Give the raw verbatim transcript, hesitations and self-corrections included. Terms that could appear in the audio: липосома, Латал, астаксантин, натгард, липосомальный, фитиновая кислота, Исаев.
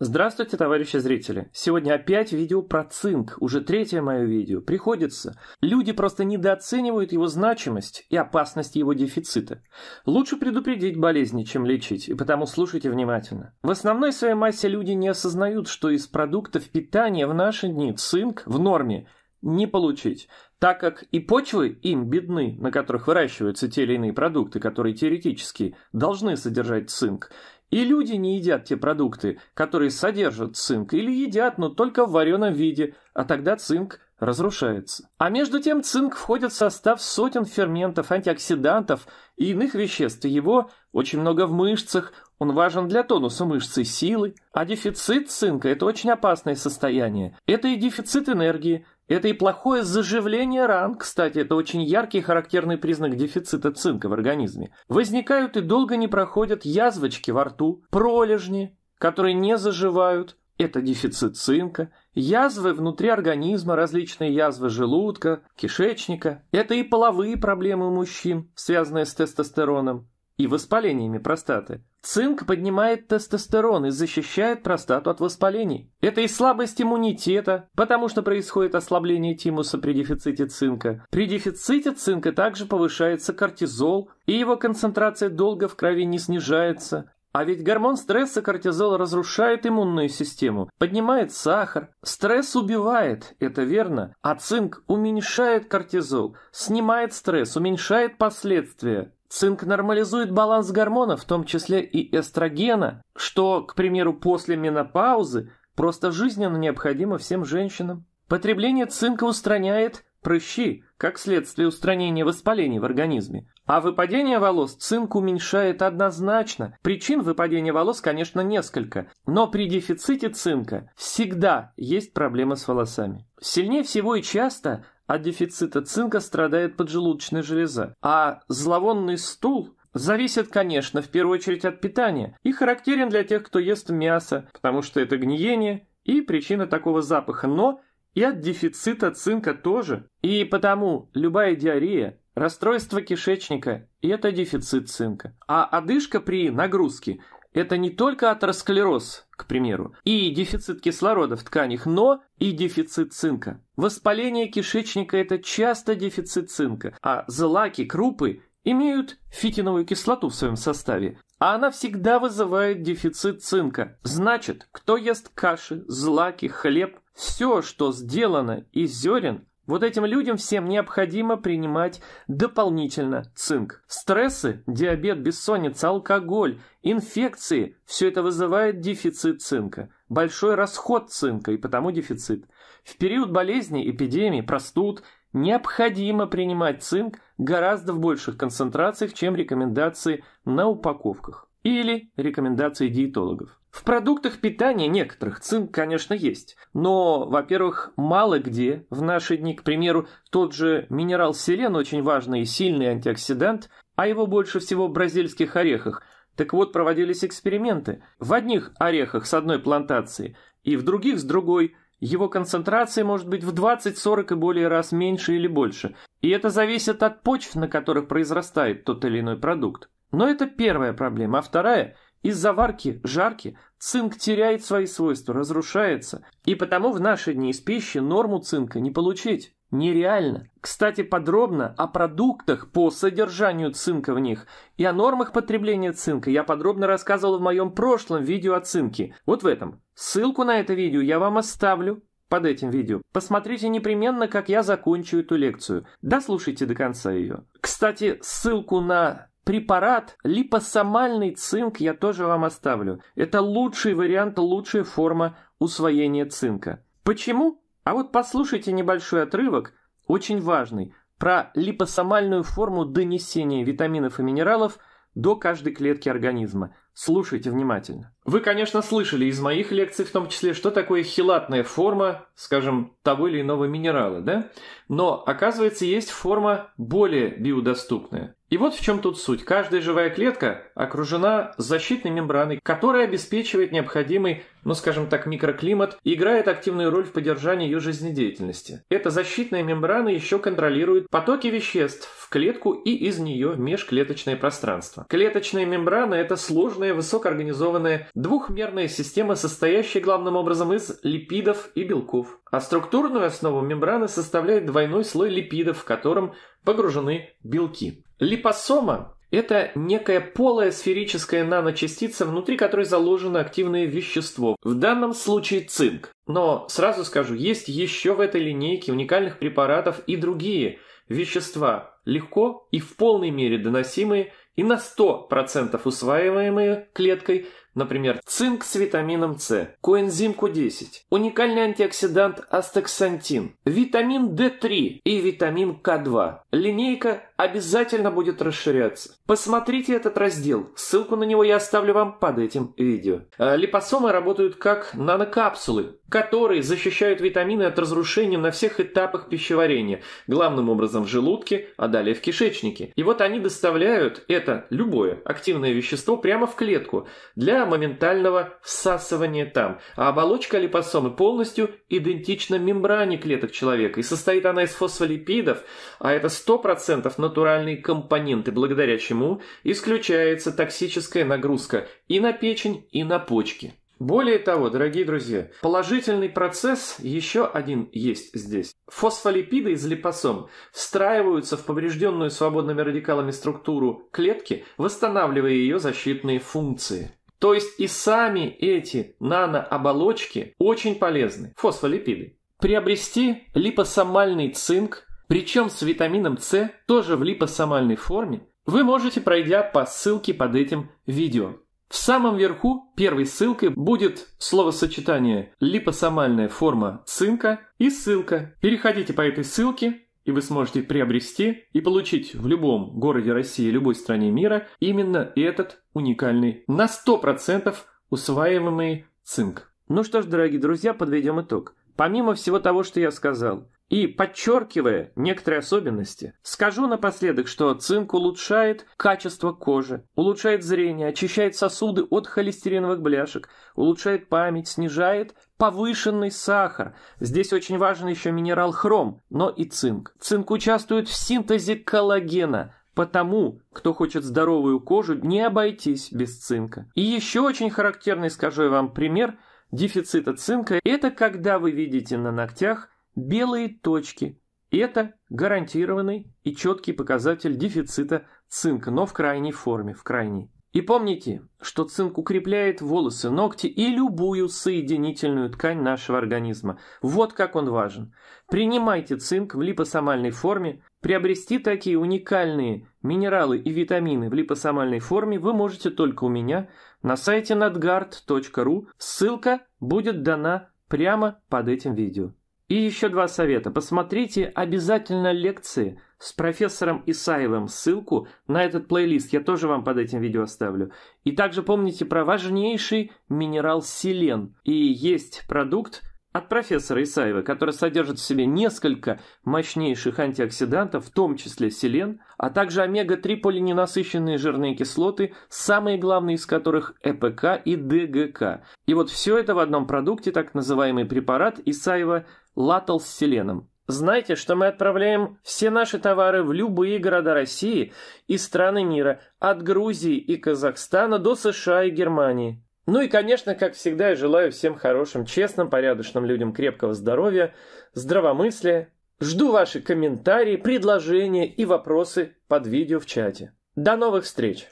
Здравствуйте, товарищи зрители! Сегодня опять видео про цинк, уже третье мое видео. Приходится. Люди просто недооценивают его значимость и опасность его дефицита. Лучше предупредить болезни, чем лечить, и потому слушайте внимательно. В основной своей массе люди не осознают, что из продуктов питания в наши дни цинк в норме не получить, так как и почвы им бедны, на которых выращиваются те или иные продукты, которые теоретически должны содержать цинк, и люди не едят те продукты, которые содержат цинк, или едят, но только в вареном виде, а тогда цинк разрушается. А между тем цинк входит в состав сотен ферментов, антиоксидантов и иных веществ. Его очень много в мышцах, он важен для тонуса мышц и силы. А дефицит цинка – это очень опасное состояние. Это и дефицит энергии, это и плохое заживление ран, кстати, это очень яркий характерный признак дефицита цинка в организме. Возникают и долго не проходят язвочки во рту, пролежни, которые не заживают, это дефицит цинка. Язвы внутри организма, различные язвы желудка, кишечника, это и половые проблемы у мужчин, связанные с тестостероном и воспалениями простаты. Цинк поднимает тестостерон и защищает простату от воспалений. Это и слабость иммунитета, потому что происходит ослабление тимуса при дефиците цинка. При дефиците цинка также повышается кортизол, и его концентрация долго в крови не снижается. А ведь гормон стресса кортизол разрушает иммунную систему, поднимает сахар. Стресс убивает, это верно, а цинк уменьшает кортизол, снимает стресс, уменьшает последствия. Цинк нормализует баланс гормонов, в том числе и эстрогена, что, к примеру, после менопаузы просто жизненно необходимо всем женщинам. Потребление цинка устраняет прыщи, как следствие устранения воспалений в организме. А выпадение волос цинк уменьшает однозначно. Причин выпадения волос, конечно, несколько. Но при дефиците цинка всегда есть проблемы с волосами. Сильнее всего и часто от дефицита цинка страдает поджелудочная железа. А зловонный стул зависит, конечно, в первую очередь от питания. И характерен для тех, кто ест мясо, потому что это гниение и причина такого запаха. Но и от дефицита цинка тоже. И потому любая диарея, расстройство кишечника – это дефицит цинка. А одышка при нагрузке – это не только атеросклероз, к примеру, и дефицит кислорода в тканях, но и дефицит цинка. Воспаление кишечника – это часто дефицит цинка, а злаки, крупы имеют фитиновую кислоту в своем составе, а она всегда вызывает дефицит цинка. Значит, кто ест каши, злаки, хлеб, все, что сделано из зерен, вот этим людям всем необходимо принимать дополнительно цинк. Стрессы, диабет, бессонница, алкоголь, инфекции – все это вызывает дефицит цинка. Большой расход цинка и потому дефицит. В период болезни, эпидемии, простуд необходимо принимать цинк гораздо в больших концентрациях, чем рекомендации на упаковках или рекомендации диетологов. В продуктах питания некоторых цинк, конечно, есть, но, во-первых, мало где в наши дни, к примеру, тот же минерал селен, очень важный и сильный антиоксидант, а его больше всего в бразильских орехах. Так вот, проводились эксперименты. В одних орехах с одной плантации и в других с другой. Его концентрация может быть в двадцать-сорок и более раз меньше или больше, и это зависит от почв, на которых произрастает тот или иной продукт. Но это первая проблема, а вторая – из-за варки, жарки, цинк теряет свои свойства, разрушается, и потому в наши дни из пищи норму цинка не получить. Нереально. Кстати, подробно о продуктах по содержанию цинка в них и о нормах потребления цинка я подробно рассказывал в моем прошлом видео о цинке. Вот в этом. Ссылку на это видео я вам оставлю под этим видео. Посмотрите непременно, как я закончу эту лекцию. Дослушайте до конца ее. Кстати, ссылку на препарат липосомальный цинк я тоже вам оставлю. Это лучший вариант, лучшая форма усвоения цинка. Почему? А вот послушайте небольшой отрывок, очень важный, про липосомальную форму донесения витаминов и минералов до каждой клетки организма. Слушайте внимательно. Вы, конечно, слышали из моих лекций в том числе, что такое хелатная форма, скажем, того или иного минерала, да? Но, оказывается, есть форма более биодоступная. И вот в чем тут суть. Каждая живая клетка окружена защитной мембраной, которая обеспечивает необходимый, ну скажем так, микроклимат и играет активную роль в поддержании ее жизнедеятельности. Эта защитная мембрана еще контролирует потоки веществ в клетку и из нее в межклеточное пространство. Клеточная мембрана – это сложная, высокоорганизованная двухмерная система, состоящая главным образом из липидов и белков. А структурную основу мембраны составляет двойной слой липидов, в котором погружены белки. Липосома – это некая полая сферическая наночастица, внутри которой заложено активное вещество, в данном случае цинк. Но сразу скажу, есть еще в этой линейке уникальных препаратов и другие вещества, легко и в полной мере доносимые и на сто процентов усваиваемые клеткой, например, цинк с витамином С, коэнзим ку десять, уникальный антиоксидант астаксантин, витамин дэ три и витамин ка два. Линейка обязательно будет расширяться. Посмотрите этот раздел, ссылку на него я оставлю вам под этим видео. Липосомы работают как нанокапсулы, которые защищают витамины от разрушения на всех этапах пищеварения, главным образом в желудке, а далее в кишечнике. И вот они доставляют это любое активное вещество прямо в клетку для моментального всасывания там. А оболочка липосомы полностью идентична мембране клеток человека, и состоит она из фосфолипидов, а это сто процентов натуральные компоненты, благодаря чему исключается токсическая нагрузка и на печень, и на почки. Более того, дорогие друзья, положительный процесс еще один есть здесь. Фосфолипиды из липосом встраиваются в поврежденную свободными радикалами структуру клетки, восстанавливая ее защитные функции. То есть и сами эти нанооболочки очень полезны, фосфолипиды. Приобрести липосомальный цинк, причем с витамином С, тоже в липосомальной форме, вы можете, пройдя по ссылке под этим видео. В самом верху первой ссылкой будет словосочетание «липосомальная форма цинка» и ссылка. Переходите по этой ссылке, и вы сможете приобрести и получить в любом городе России, любой стране мира именно этот уникальный на сто процентов усваиваемый цинк. Ну что ж, дорогие друзья, подведем итог. Помимо всего того, что я сказал, и подчеркивая некоторые особенности, скажу напоследок, что цинк улучшает качество кожи, улучшает зрение, очищает сосуды от холестериновых бляшек, улучшает память, снижает повышенный сахар. Здесь очень важен еще минерал хром, но и цинк. Цинк участвует в синтезе коллагена. Потому, кто хочет здоровую кожу, не обойтись без цинка. И еще очень характерный, скажу я вам, пример дефицита цинка – это когда вы видите на ногтях белые точки. Это гарантированный и четкий показатель дефицита цинка, но в крайней форме, в крайней. И помните, что цинк укрепляет волосы, ногти и любую соединительную ткань нашего организма. Вот как он важен. Принимайте цинк в липосомальной форме. Приобрести такие уникальные минералы и витамины в липосомальной форме вы можете только у меня на сайте натгард точка ру. Ссылка будет дана прямо под этим видео. И еще два совета. Посмотрите обязательно лекции с профессором Исаевым. Ссылку на этот плейлист я тоже вам под этим видео оставлю. И также помните про важнейший минерал селен. И есть продукт от профессора Исаева, который содержит в себе несколько мощнейших антиоксидантов, в том числе селен, а также омега три полиненасыщенные жирные кислоты, самые главные из которых э пэ ка и дэ гэ ка. И вот все это в одном продукте, так называемый препарат Исаева «Латал с селеном». Знайте, что мы отправляем все наши товары в любые города России и страны мира, от Грузии и Казахстана до США и Германии. Ну и, конечно, как всегда, я желаю всем хорошим, честным, порядочным людям крепкого здоровья, здравомыслия. Жду ваши комментарии, предложения и вопросы под видео в чате. До новых встреч!